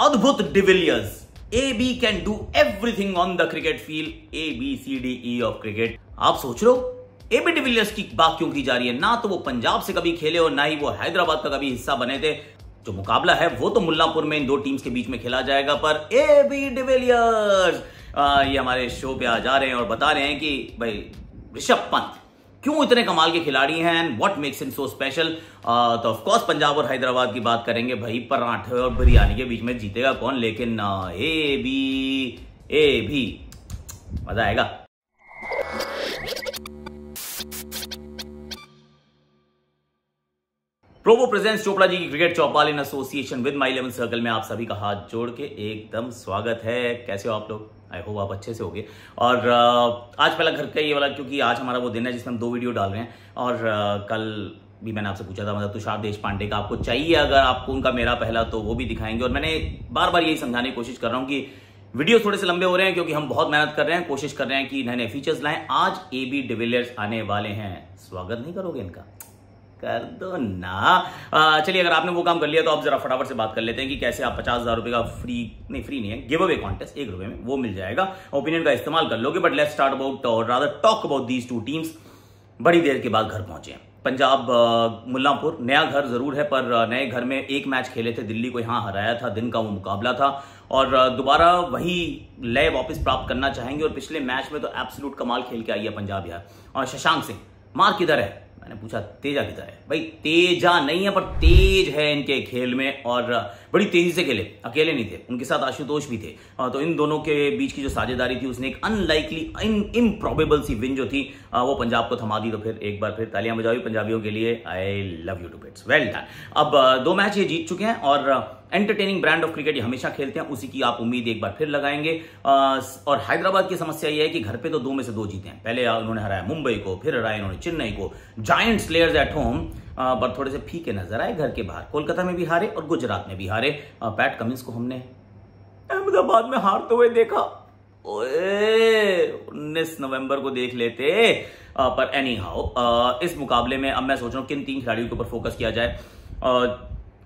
अद्भुत de Villiers, AB can do everything on the cricket field, ABCDE of cricket. आप सोच रहे हो AB de Villiers की बात क्यों की जा रही है? ना तो वो पंजाब से कभी खेले और ना ही वो हैदराबाद का कभी हिस्सा बने थे। जो मुकाबला है वो तो मुल्लापुर में इन दो टीम्स के बीच में खेला जाएगा, पर AB de Villiers ये हमारे शो पे आ जा रहे हैं और बता रहे हैं कि भाई ऋषभ पंत क्यों इतने कमाल के खिलाड़ी हैं and what makes him so special. तो ऑफकोर्स पंजाब और हैदराबाद की बात करेंगे भाई, पराठे और बिरयानी के बीच में जीतेगा कौन, लेकिन ए बी मजा आएगा। प्रोबो प्रेजेंट्स चोपड़ा जी की cricket Chaupal in association with my 11 circle में आप सभी का हाथ जोड़ के एकदम स्वागत है। कैसे हो आप लोग? आई होप आप अच्छे से होंगे। और आज पहला घर का ये वाला, क्योंकि आज हमारा वो दिन है जिसमें हम दो वीडियो डाल रहे हैं। और कल भी मैंने आपसे पूछा था, मतलब तुषार देश पांडे का आपको चाहिए, अगर आपको उनका मेरा पहला तो वो भी दिखाएंगे। और मैंने बार बार यही समझाने की कोशिश कर रहा हूँ कि वीडियो थोड़े से लंबे हो रहे हैं क्योंकि हम बहुत मेहनत कर रहे हैं, कोशिश कर रहे हैं कि नए नए फीचर्स लाएं। आज AB de Villiers आने वाले हैं, स्वागत नहीं करोगे इनका? कर दो ना। चलिए, अगर आपने वो काम कर लिया तो आप जरा फटाफट से बात कर लेते हैं कि कैसे आप 50,000 रुपए का फ्री नहीं है गिव अवे कॉन्टेस्ट, ₹1 में वो मिल जाएगा। ओपिनियन का इस्तेमाल कर लोगे, बट लेट्स स्टार्ट अबाउट और rather talk about these two teams. बड़ी देर के बाद घर पहुंचे हैं। पंजाब मुल्लापुर नया घर जरूर है, पर नए घर में एक मैच खेले थे, दिल्ली को यहाँ हराया था, दिन का वो मुकाबला था। और दोबारा वही लय वापस प्राप्त करना चाहेंगे। और पिछले मैच में तो एब्सोल्यूट कमाल खेल के आई है पंजाब यार। और शशांक सिंह, मार किधर है? मैंने पूछा तेजा किधर है? भाई तेजा नहीं है, पर तेज है इनके खेल में। और बड़ी तेजी से खेले, अकेले नहीं थे, उनके साथ आशुतोष भी थे। तो इन दोनों के बीच की जो साझेदारी थी उसने एक अनलाइकली इम्प्रॉबेबल सी विन जो थी वो पंजाब को थमा दी। तो फिर एक बार फिर तालियां बजाओ पंजाबियों के लिए। I love you to bits, well done. अब 2 मैच ये जीत चुके हैं और एंटरटेनिंग ब्रांड ऑफ क्रिकेट ये हमेशा खेलते हैं, उसी की आप उम्मीद एक बार फिर लगाएंगे। और हैदराबाद की समस्या ये है कि घर पे तो 2 में से 2 जीते हैं। पहले उन्होंने हराया मुंबई को, फिर हराया इन्होंने चेन्नई को, जायंट्स प्लेयर्स एट होम पर थोड़े से फीके नजर आए घर के बाहर। कोलकाता में भी हारे और गुजरात में भी हारे। पैट कमिंस को हमने अहमदाबाद में हारते हुए देखा, 19 नवंबर को देख लेते। पर एनी हाउ इस मुकाबले में अब मैं सोच रहा हूँ किन 3 खिलाड़ियों के ऊपर फोकस किया जाए।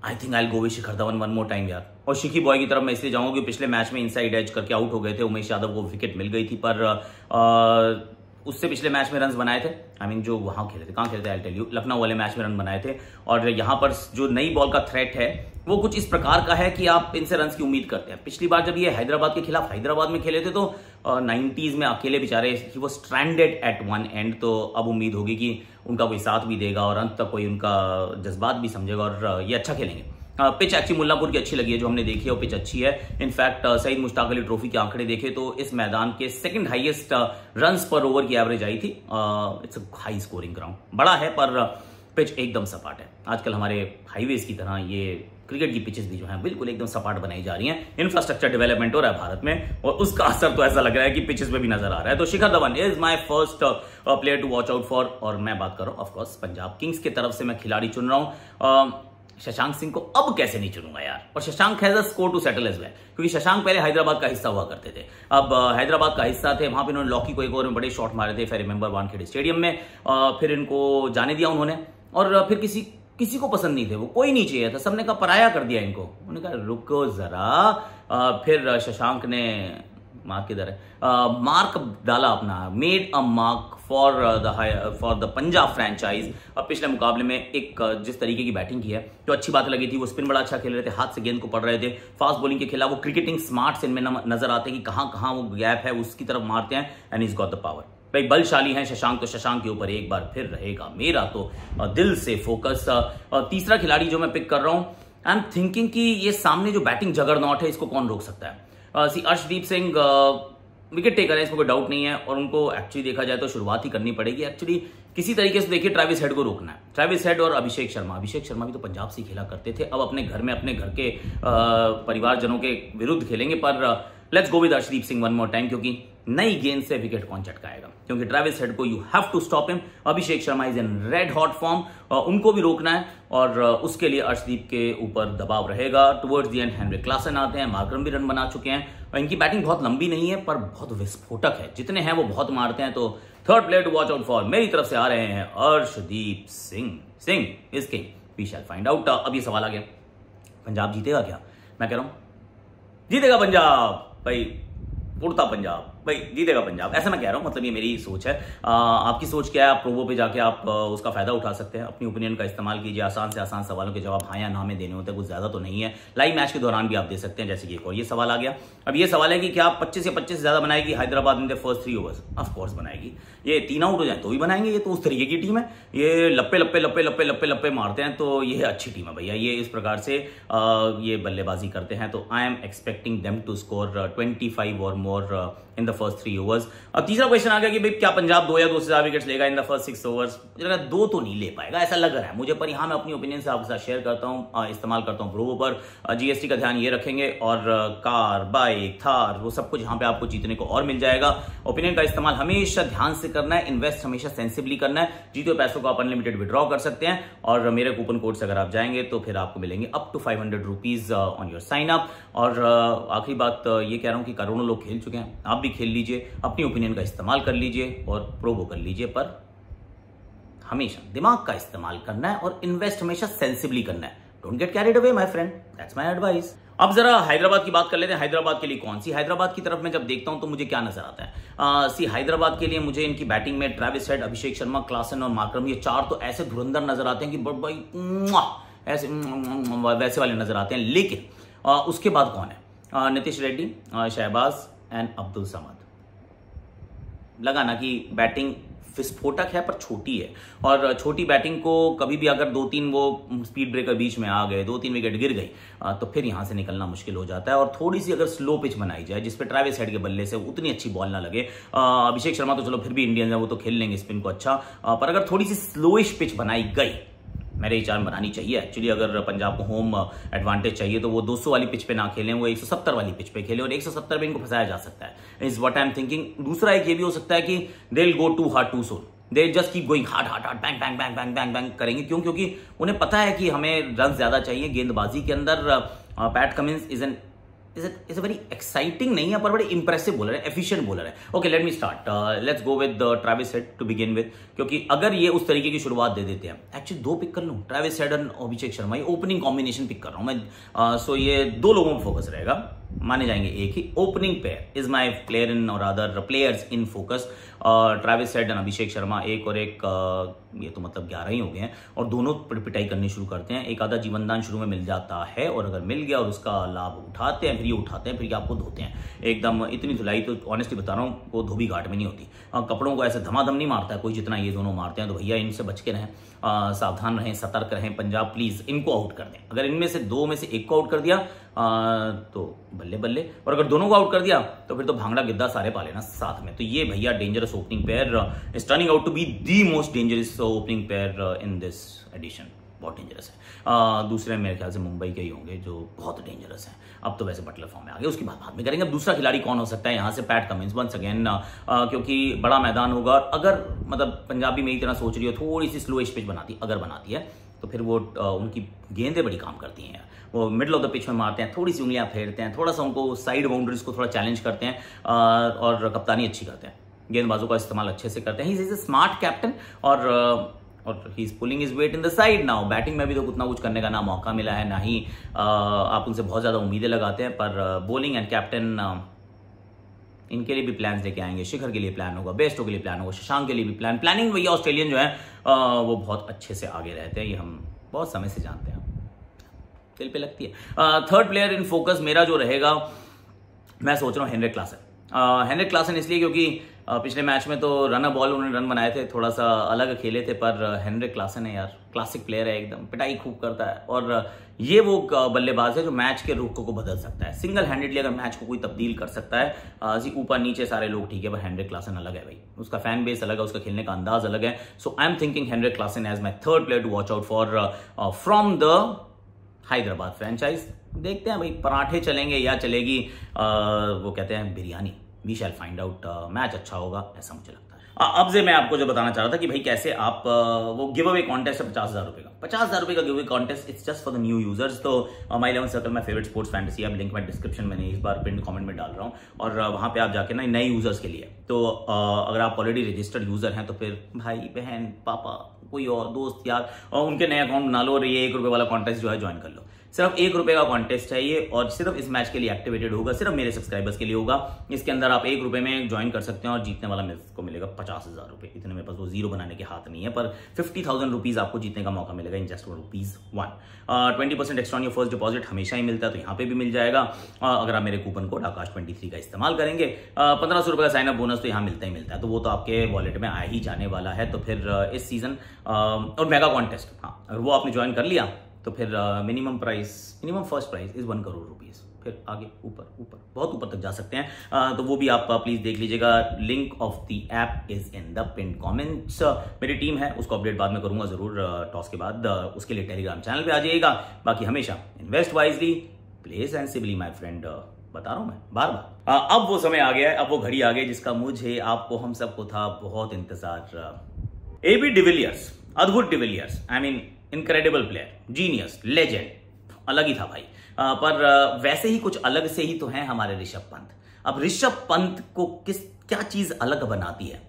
I think I go with Shikhar Dhawan one more time यार। और शिखी बॉय की तरफ मैं इसलिए जाऊंगा कि पिछले मैच में इनसाइड एज करके आउट हो गए थे, उमेश यादव को विकेट मिल गई थी, पर उससे पिछले मैच में रन बनाए थे। आई मीन जो वहाँ खेले थे, कहाँ खेले थे आई टेल यू, लखनऊ वाले मैच में रन बनाए थे। और यहाँ पर जो नई बॉल का थ्रेट है वो कुछ इस प्रकार का है कि आप इनसे रन की उम्मीद करते हैं। पिछली बार जब ये हैदराबाद के खिलाफ हैदराबाद में खेले थे तो 90s में अकेले बेचारे ही वो स्ट्रैंडेड एट वन एंड। तो अब उम्मीद होगी कि उनका कोई साथ भी देगा और अंत तक कोई उनका जज्बात भी समझेगा और ये अच्छा खेलेंगे। पिच एक्चुअली मुल्लापुर की अच्छी लगी है जो हमने देखी है, और पिच अच्छी है। इनफैक्ट सईद मुश्ताक अली ट्रॉफी के आंकड़े देखे तो इस मैदान के 2nd highest run per over की एवरेज आई थी। इट्स हाई स्कोरिंग ग्राउंड, बड़ा है पर पिच एकदम सपाट है। आजकल हमारे हाईवेज की तरह ये क्रिकेट की पिचेस भी जो हैं बिल्कुल एकदम सपाट बनाई जा रही हैं। इंफ्रास्ट्रक्चर डेवलपमेंट हो रहा है भारत में और उसका असर तो ऐसा लग रहा है कि पिचेस में भी नजर आ रहा है। तो Shikhar Dhawan is my first player to watch out for. और मैं बात कर रहा हूँ ऑफकोर्स पंजाब किंग्स की तरफ से मैं खिलाड़ी चुन रहा हूँ। शशांक सिंह को अब कैसे नहीं चुनूंगा यार। और Shashank has a score to settle as well, क्योंकि शशांक पहले हैदराबाद का हिस्सा हुआ करते थे, अब हैदराबाद का हिस्सा थे। वहां पे इन्होंने लॉकी को एक ओवर में बड़े शॉट मारे थे, फिर रिमेंबर वानखेड़े स्टेडियम में। फिर इनको जाने दिया उन्होंने और फिर किसी को पसंद नहीं थे वो, कोई नहीं चाहिए था, सबने कहा पराया कर दिया इनको। उन्होंने कहा रुको जरा। फिर शशांक ने मार्क किधर है मार्क डाला अपना, made a mark for the Punjab franchise. अब पिछले मुकाबले में एक जिस तरीके की बैटिंग की है जो अच्छी बात लगी थी, वो स्पिन बड़ा अच्छा खेल रहे थे, हाथ से गेंद को पड़ रहे थे। फास्ट बॉलिंग के खिलाफ वो क्रिकेटिंग स्मार्ट्स इनमें नजर आते हैं कि कहाँ वो गैप है उसकी तरफ मारते हैं। And is got the power भाई, बलशाली हैं शशांक। तो शशांक के ऊपर एक बार फिर रहेगा मेरा तो दिल से फोकस। तीसरा खिलाड़ी जो मैं पिक कर रहा हूँ, आई एम थिंकिंग कि ये सामने जो बैटिंग जगरनॉट है इसको कौन रोक सकता है। अर्शदीप सिंह विकेट टेकर है, इसमें कोई डाउट नहीं है, और उनको एक्चुअली देखा जाए तो शुरुआत ही करनी पड़ेगी। एक्चुअली किसी तरीके से देखिए ट्रेविस हेड को रोकना है। ट्रेविस हेड और अभिषेक शर्मा भी तो पंजाब से खेला करते थे, अब अपने घर में अपने घर के परिवारजनों के विरुद्ध खेलेंगे। पर let's go with Arshdeep Singh one more time, क्योंकि नई गेंद से विकेट कौन चटकाएगा, क्योंकि ट्रेविस हेड को you have to stop him. Abhishek Sharma is in red hot form, उनको भी रोकना है और उसके लिए अर्शदीप के ऊपर दबाव रहेगा। Towards the end Heinrich Klaasen आते हैं, मार्करम भी रन बना चुके हैं और इनकी बैटिंग बहुत लंबी नहीं है पर बहुत विस्फोटक है, जितने हैं वो बहुत मारते हैं। तो 3rd player to watch out for मेरी तरफ से आ रहे हैं Arshdeep Singh. Is king, we shall find out. अब ये सवाल आ गया, पंजाब जीतेगा क्या? मैं कह रहा हूँ जीतेगा पंजाब भाई, उड़ता पंजाब भाई, जीतेगा पंजाब, ऐसा मैं कह रहा हूँ। मतलब ये मेरी सोच है, आपकी सोच क्या है, आप प्रोबो पे जाके आप उसका फायदा उठा सकते हैं। अपनी ओपिनियन का इस्तेमाल कीजिए, आसान से आसान सवालों के जवाब हाँ या ना में देने होते हैं, कुछ ज्यादा तो नहीं है। लाइव मैच के दौरान भी आप दे सकते हैं, जैसे कि एक और ये सवाल आ गया। अब ये सवाल है कि क्या 25 या 25 से ज्यादा बनाएगी Hyderabad in the first 3 overs? Of course बनाएगी, ये 3 आउट हो जाए तो भी बनाएंगे, ये तो उस तरीके की टीम है, ये लप्पे लप्पे लप्पे लप्पे लप्पे लप्पे मारते हैं, तो ये अच्छी टीम है भैया, ये इस प्रकार से ये बल्लेबाजी करते हैं। तो I am expecting them to score 25 और more in the first 3 overs. अब तीसरा क्वेश्चन आ गया कि भाई क्या पंजाब 2 या 2 से ज्यादा विकेट्स लेगा इन द फर्स्ट 6 ओवर्स? मुझे 2 तो नहीं ले पाएगा ऐसा लग रहा है मुझे, पर यहाँ मैं अपनी ओपिनियन से आपके साथ शेयर करता हूँ, इस्तेमाल करता हूँ प्रोबो पर। जीएसटी का ध्यान ये रखेंगे, और कार, बाइक, थार, वो सब कुछ यहाँ पे आपको जीतने को और मिल जाएगा। ओपिनियन का इस्तेमाल हमेशा ध्यान से करना है, इन्वेस्ट हमेशा सेंसिबली करना है। जीते पैसों को आप अनलिमिटेड विड्रॉ कर सकते हैं, और मेरे कूपन कोड से अगर आप जाएंगे तो फिर आपको मिलेंगे up to 500 rupees on your sign up. और आखिरी बात ये कह रहा हूँ कि करोड़ों लोग खेल चुके हैं, आप भी खेल लीजिए, अपनी ओपिनियन का इस्तेमाल कर लीजिए और प्रोबो कर लीजिए, पर हमेशा दिमाग का इस्तेमाल करना है और इन्वेस्ट हमेशा सेंसिबली करना है। Don't get carried away my friend, that's my advice. अब जरा हैदराबाद की बात कर लेते हैं, हैदराबाद के लिए कौन सी, हैदराबाद की तरफ मैं जब देखता हूं तो मुझे क्या नजर आता है? सी हैदराबाद के लिए मुझे इनकी बैटिंग में Travis Head, Abhishek Sharma, Klaasen और मार्करम, ये 4 तो ऐसे धुरंधर नजर आते हैं कि भाई ऐसे वैसे वाले नजर आते हैं। लेकिन उसके बाद कौन है? नितिश रेड्डी, शहबाज एंड अब्दुल समद। लगा ना कि बैटिंग विस्फोटक है पर छोटी है, और छोटी बैटिंग को कभी भी अगर 2-3 वो स्पीड ब्रेकर बीच में आ गए, 2-3 विकेट गिर गई, तो फिर यहां से निकलना मुश्किल हो जाता है। और थोड़ी सी अगर स्लो पिच बनाई जाए जिस पे ट्रेविस हेड के बल्ले से उतनी अच्छी बॉल ना लगे, अभिषेक शर्मा तो चलो फिर भी इंडियन है, वो तो खेल लेंगे स्पिन को अच्छा, पर अगर थोड़ी सी स्लोइश पिच बनाई गई, मेरे विचार बनानी चाहिए एक्चुअली। अगर पंजाब को होम एडवांटेज चाहिए तो वो 200 वाली पिच पे ना खेलें, वो 170 वाली पिच पे खेलें, और 170 पे इनको फंसाया जा सकता है, is what I am thinking. दूसरा एक ये भी हो सकता है कि they will go too hard too soon, they just keep going hard hard hard, bang bang bang bang bang bang करेंगे। क्यों? क्योंकि उन्हें पता है कि हमें रन ज्यादा चाहिए। गेंदबाजी के अंदर Pat Cummins is a very exciting, नहीं है पर बड़े इंप्रेसिव बॉलर है, एफिशिएंट बॉलर है। Okay, let me start, let's go with Travis Head to begin with, क्योंकि अगर ये उस तरीके की शुरुआत दे देते हैं, एक्चुअली 2 पिक कर लूँ, ट्रेविस हेड और अभिषेक शर्मा, ये ओपनिंग कॉम्बिनेशन पिक कर रहा हूँ मैं, सो ये 2 लोगों पर फोकस रहेगा, माने जाएंगे एक ही opening pair, is my player in और other players in focus. Travis Head and Abhishek Sharma, एक और एक, ये तो मतलब 11 ही हो गए हैं, और दोनों पिटाई करनी शुरू करते हैं। एक आधा जीवनदान शुरू में मिल जाता है, और अगर मिल गया और उसका लाभ उठाते हैं, फिर ये उठाते हैं, फिर ये आपको धोते हैं एकदम। इतनी धुलाई तो ऑनेस्टली बता रहा हूँ वो धोबी घाट में नहीं होती, कपड़ों को ऐसे धमाधम नहीं मारता है कोई जितना ये दोनों मारते हैं। तो भैया इनसे बच के रहें, सावधान रहें, सतर्क रहें। पंजाब प्लीज़ इनको आउट कर दें, अगर इनमें से 2 में से 1 को आउट कर दिया तो बल्ले बल्ले, और अगर दोनों को आउट कर दिया तो फिर तो भांगड़ा गिद्दा सारे पा लेना साथ में। तो ये भैया dangerous opening pair is turning out to be the most dangerous opening pair in this edition, बहुत डेंजरस है। दूसरे मेरे ख्याल से मुंबई के ही होंगे जो बहुत डेंजरस हैं। अब तो वैसे बटलर फॉर्म में आ गए, उसकी बात बाद में करेंगे। अब दूसरा खिलाड़ी कौन हो सकता है यहाँ से? पैट कमिंस वंस अगेन, क्योंकि बड़ा मैदान होगा। अगर मतलब पंजाबी मेरी तरह सोच रही हो, थोड़ी सी स्लो पिच बनाती, अगर बनाती है तो फिर वो उनकी गेंदें बड़ी काम करती हैं, वो मिडल ऑफ द पिच में मारते हैं, थोड़ी सी उंगलियाँ फेरते हैं, थोड़ा सा उनको साइड बाउंड्रीज को थोड़ा चैलेंज करते हैं, और कप्तानी अच्छी करते हैं, गेंदबाजों का इस्तेमाल अच्छे से करते हैं। He is a smart captain, और he is pulling his weight in the side now. Batting में भी तो उतना कुछ करने का ना मौका मिला है, ना ही आप उनसे बहुत ज़्यादा उम्मीदें लगाते हैं, पर बॉलिंग एंड कैप्टन इनके लिए भी प्लान्स लेके आएंगे। शिखर के लिए प्लान होगा, बेस्टो के लिए प्लान होगा, शशांक के लिए भी प्लानिंग भैया ऑस्ट्रेलियन जो है वो बहुत अच्छे से आगे रहते हैं, ये हम बहुत समय से जानते हैं, दिल पे लगती है। थर्ड प्लेयर इन फोकस मेरा जो रहेगा, मैं सोच रहा हूँ हेनरिक क्लासन। हेनरिक क्लासन इसलिए क्योंकि पिछले मैच में तो रनर बॉल उन्होंने रन बनाए थे, थोड़ा सा अलग खेले थे, पर हेनरिक क्लासन है यार, क्लासिक प्लेयर है एकदम, पिटाई खूब करता है, और ये वो बल्लेबाज है जो मैच के रुख को बदल सकता है, सिंगल हैंडेडली अगर मैच को कोई तब्दील कर सकता है। ऊपर नीचे सारे लोग ठीक है, पर हेनरिक क्लासन अलग है भाई, उसका फैन बेस अलग है, उसका खेलने का अंदाज अलग है। So I am thinking Heinrich Klaasen as my third player to watch out for from the Hyderabad franchise. देखते हैं भाई, पराठे चलेंगे या चलेगी वो कहते हैं biryani, we shall find out. Match अच्छा होगा ऐसा मुझे लगता है। अब से मैं आपको जो बताना चाह रहा था कि भाई कैसे आप वो गिव अवे कॉन्टेस्ट है 50,000 रुपये का, 50,000 रुपये का give away contest, it's just for the new users. तो My11Circle में favourite sports fantasy app, link मैं डिस्क्रिप्शन में नहीं इस बार पिन कमेंट में डाल रहा हूँ, और वहाँ पे आप जाके ना नए यूजर्स के लिए, तो अगर आप ऑलरेडी रजिस्टर्ड यूजर हैं तो फिर भाई बहन पापा कोई और दोस्त यार उनके नए अकाउंट बना लो, और ये 1 रुपये वाला कॉन्टेस्ट जो है ज्वाइन कर लो। सिर्फ ₹1 का कॉन्टेस्ट चाहिए और सिर्फ इस मैच के लिए एक्टिवेटेड होगा, सिर्फ मेरे सब्सक्राइबर्स के लिए होगा। इसके अंदर आप ₹1 में ज्वाइन कर सकते हैं और जीतने वाला को मिलेगा ₹50,000। इतने मेरे पास वो जीरो बनाने के हाथ नहीं है, पर ₹50,000 आपको जीतने का मौका मिलेगा in just ₹1। 20% extra on your first deposit हमेशा ही मिलता है, तो यहाँ पे भी मिल जाएगा अगर आप मेरे कूपन कोड आकाश23 का इस्तेमाल करेंगे। ₹15 का साइन अप बोनस तो यहाँ मिलता ही मिलता है, तो वो तो आपके वॉलेट में आ ही जाने वाला है। तो फिर इस सीजन और मेगा कॉन्टेस्ट, हाँ अगर वो आपने ज्वाइन कर लिया तो फिर minimum first prize is ₹1 crore. फिर आगे ऊपर ऊपर बहुत ऊपर तक जा सकते हैं, तो वो भी आप प्लीज देख लीजिएगा। Link of the app is in the pin comments. मेरी टीम है, उसको अपडेट बाद में करूंगा जरूर टॉस के बाद। उसके लिए टेलीग्राम चैनल पे आ जाइएगा। बाकी हमेशा invest wisely, play sensibly my friend, बता रहा हूं मैं बार बार। अब वो समय आ गया है, अब वो घड़ी आ गई जिसका मुझे आपको हम सबको था बहुत इंतजार। एबी डिविलियर्स, अद्भुत de Villiers, I mean incredible player, genius, legend, अलग ही था भाई। पर वैसे ही कुछ अलग से ही तो हैं हमारे ऋषभ पंत। अब ऋषभ पंत को क्या चीज अलग बनाती है?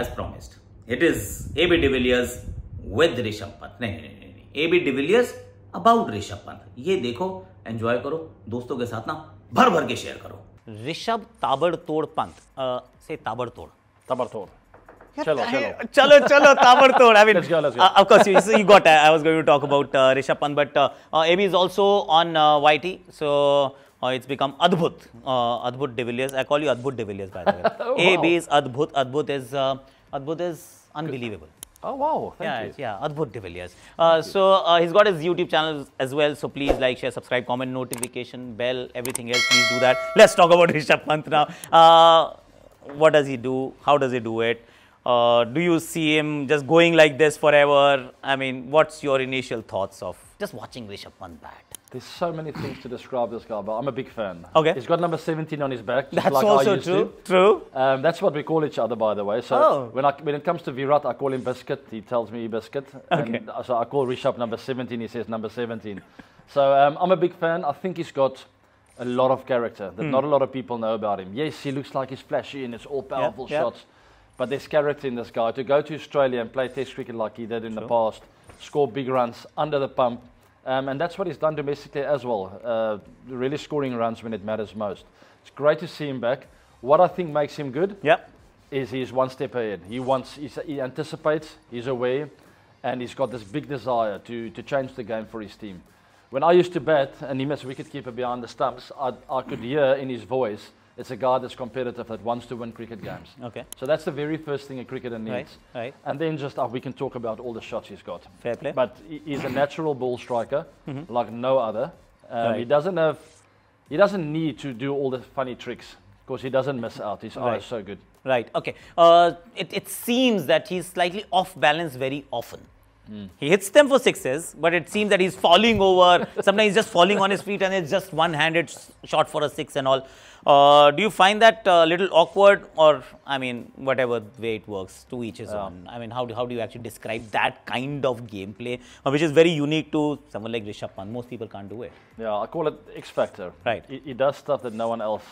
As promised, it is AB de Villiers with Rishabh Pant. नहीं, AB de Villiers about Rishabh Pant. ये देखो, एंजॉय करो, दोस्तों के साथ ना भर भर के शेयर करो। ऋषभ ताबड़तोड़ पंत से ताबड़तोड़ चलो ताबड़तोड़। I mean, of course you got. I was going to talk about Rishabh Pant, but AB is also on YT, so it's become Adbhut, Adbhut de Villiers. I call you Adbhut de Villiers by the way. Wow. AB is Adbhut. Adbhut is unbelievable. Oh wow! Thank you. Adbhut de Villiers. So he's got his YouTube channel as well. So please like, share, subscribe, comment, notification, bell, everything else. Please do that. Let's talk about Rishabh Pant now. What does he do? How does he do it? Do you see him just going like this forever? I mean, what's your initial thoughts of just watching Rishabh Pant bat? There's so many things to describe this guy, but I'm a big fan. Okay. He's got number 17 on his back. That's like also I used true. To. True. That's what we call each other, by the way. So when it comes to Virat, I call him Biscuit. He tells me Biscuit. Okay. And so I call Rishabh number 17. He says number 17. So I'm a big fan. I think he's got a lot of character that not a lot of people know about him. Yes, he looks like he's flashy and it's all powerful shots. But there's character in this guy. To go to Australia and play Test cricket like he did in the past, score big runs under the pump, and that's what he's done domestically as well, really scoring runs when it matters most. It's great to see him back. What I think makes him good is he's one step ahead. He anticipates, he's aware, and he's got this big desire to change the game for his team. When I used to bat, and he was wicketkeeper behind the stumps, I could hear in his voice, it's a guy that's competitive, that wants to win cricket games. Okay. So that's the very first thing a cricketer needs. Right. And then just we can talk about all the shots he's got. Fair play. But he's a natural ball striker, like no other. He doesn't have, he doesn't need to do all the funny tricks because he doesn't miss out. His eye is so good. Right. Okay. It seems that he's slightly off balance very often. He hits them for sixes, but it seems that he's falling over. Sometimes he's just falling on his feet and it's just one-handed shot for a six and all. Do you find that a little awkward, or I mean, whatever way it works, to each his own. I mean, how do you actually describe that kind of gameplay, which is very unique to someone like Rishabh Pant? Most people can't do it. Yeah, I call it X factor. Right. He does stuff that no one else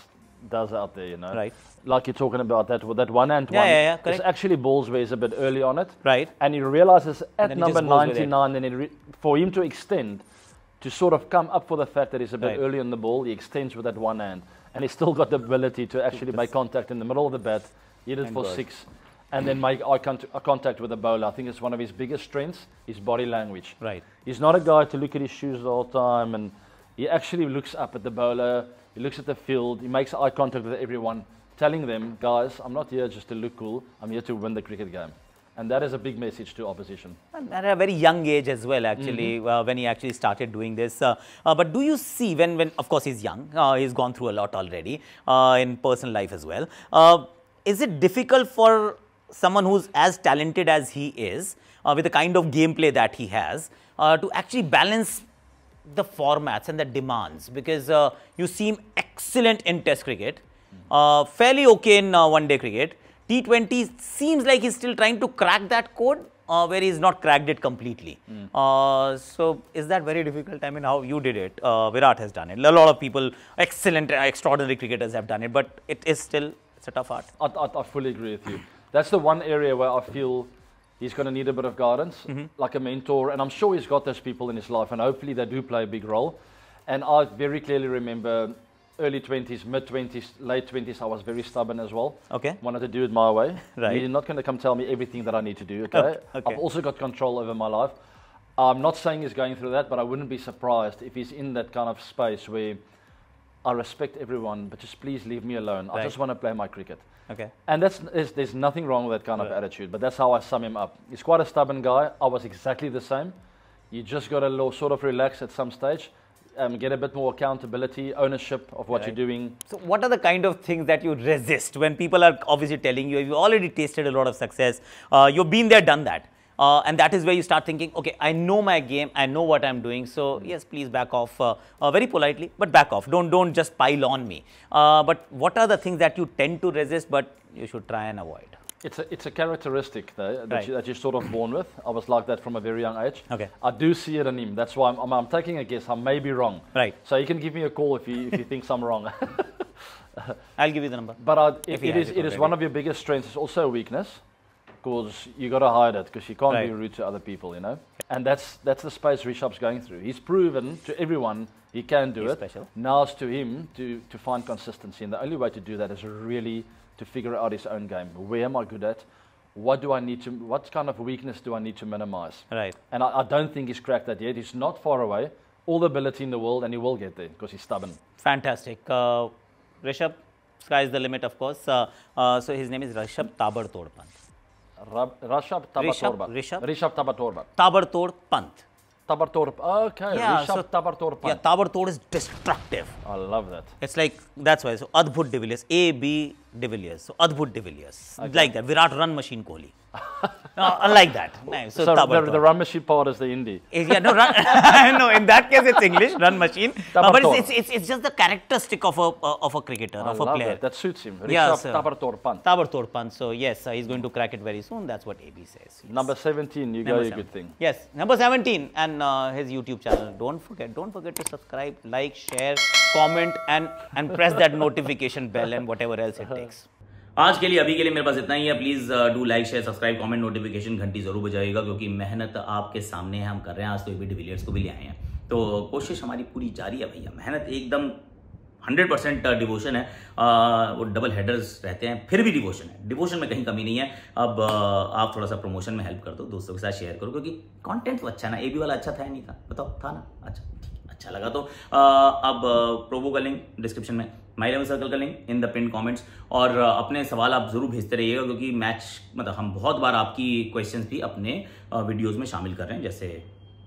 does out there, you know. Right. Like you're talking about that with that one-hand one. Yeah, correct. It's actually balls where he's a bit early on it. Right. And he realizes at number 99, and for him to extend, to sort of come up for the fact that he's a bit early on the ball, he extends with that one hand. And he's still got the ability to actually make contact in the middle of the bat. He did it for six. And then make eye contact with the bowler. I think it's one of his biggest strengths, his body language. Right. He's not a guy to look at his shoes the whole time. And he actually looks up at the bowler. He looks at the field, he makes eye contact with everyone, telling them, guys, I'm not here just to look cool, I'm here to win the cricket game. And that is a big message to opposition. And at a very young age as well, actually, when he actually started doing this. But do you see, when of course he's young, he's gone through a lot already, in personal life as well. Is it difficult for someone who's as talented as he is, with the kind of gameplay that he has, to actually balance the formats and the demands? Because you seem excellent in Test cricket, fairly okay in one-day cricket. T20 seems like he's still trying to crack that code, where he's not cracked it completely. So is that very difficult? I mean, how you did it, Virat has done it. A lot of people, excellent, extraordinary cricketers have done it, but it is still, it's a tough art. I fully agree with you. That's the one area where I feel He's going to need a bit of guidance, like a mentor. And I'm sure he's got those people in his life, and hopefully they do play a big role. And I very clearly remember early 20s, mid-20s, late 20s, I was very stubborn as well. Okay. Wanted to do it my way. Right. You're not going to come tell me everything that I need to do, okay? Okay. I've also got control over my life. I'm not saying he's going through that, but I wouldn't be surprised if he's in that kind of space where I respect everyone, but just please leave me alone. Right. I just want to play my cricket. Okay. And that's, there's nothing wrong with that kind of attitude, but that's how I sum him up. He's quite a stubborn guy. I was exactly the same. You just got to sort of relax at some stage, get a bit more accountability, ownership of what you're doing. So what are the kind of things that you resist when people are obviously telling you, you've already tasted a lot of success, you've been there, done that. And that is where you start thinking, okay, I know my game, I know what I'm doing, so yes, please back off, very politely, but back off, don't just pile on me. But what are the things that you tend to resist, but you should try and avoid? It's a characteristic though, that you're sort of born with. I was like that from a very young age. Okay. I do see it in him. That's why I'm taking a guess. I may be wrong. Right. So you can give me a call if you think I'm wrong. I'll give you the number. But it is one of your biggest strengths. It's also a weakness, because you got to hide it, because you can't be rude to other people, you know. And that's the space Rishabh's going through. He's proven to everyone he can do it. Special. Now it's to him to find consistency, and the only way to do that is really to figure out his own game. Where am I good at? What do I need to? What kind of weakness do I need to minimize? Right. And I don't think he's cracked that yet. He's not far away. All the ability in the world, and he will get there because he's stubborn. Fantastic, Rishabh. Sky is the limit, of course. So his name is Rishabh Tabartod Pant. Rishabh Tabartod Pant. Tabartod, okay. Yeah, Rishabh Tabartod Pant. Yeah, Tabartod is destructive. I love that. It's like, that's why, so Adbhut de Villiers, AB de Villiers, so Adbhut de Villiers, like that, Virat run machine Kohli. Like that. Nice. So the run machine part is the Hindi. Yeah, no, run, no, in that case it's English, run machine. But it's just the characteristic of a cricketer, of a player. That suits him. Yeah, Tabartod Pant. Tabartod Pant. So yes, he's going to crack it very soon. That's what AB says. Yes. Number 17, you got a good thing. Yes, number 17, and his YouTube channel. Don't forget to subscribe, like, share, comment, and press that notification bell and whatever else it takes. आज के लिए अभी के लिए मेरे पास इतना ही है। Please do like share subscribe comment notification घंटी जरूर बजाइएगा, क्योंकि मेहनत आपके सामने है, हम कर रहे हैं। आज तो एबी डिविलियर्स को भी ले आए हैं, तो कोशिश हमारी पूरी जारी है भैया। मेहनत एकदम 100% डिवोशन है। वो डबल हेडर्स रहते हैं, फिर भी डिवोशन है, डिवोशन में कहीं कमी नहीं है। अब आप थोड़ा सा प्रमोशन में हेल्प कर दो, दोस्तों के साथ शेयर करो, क्योंकि कॉन्टेंट तो अच्छा ना, एबी वाला अच्छा था या नहीं था बताओ? था ना, अच्छा लगा तो अब प्रोबो का लिंक डिस्क्रिप्शन में, My11 सर्कल का link in the pin comments, और अपने सवाल आप जरूर भेजते रहिएगा, क्योंकि मैच मतलब हम बहुत बार आपकी क्वेश्चंस भी अपने वीडियोस में शामिल कर रहे हैं, जैसे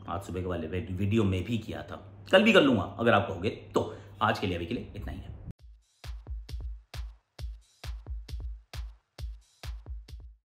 आज सुबह के वाले वीडियो में भी किया था, कल भी कर लूँगा अगर आप कहोगे तो। आज के लिए इतना ही है।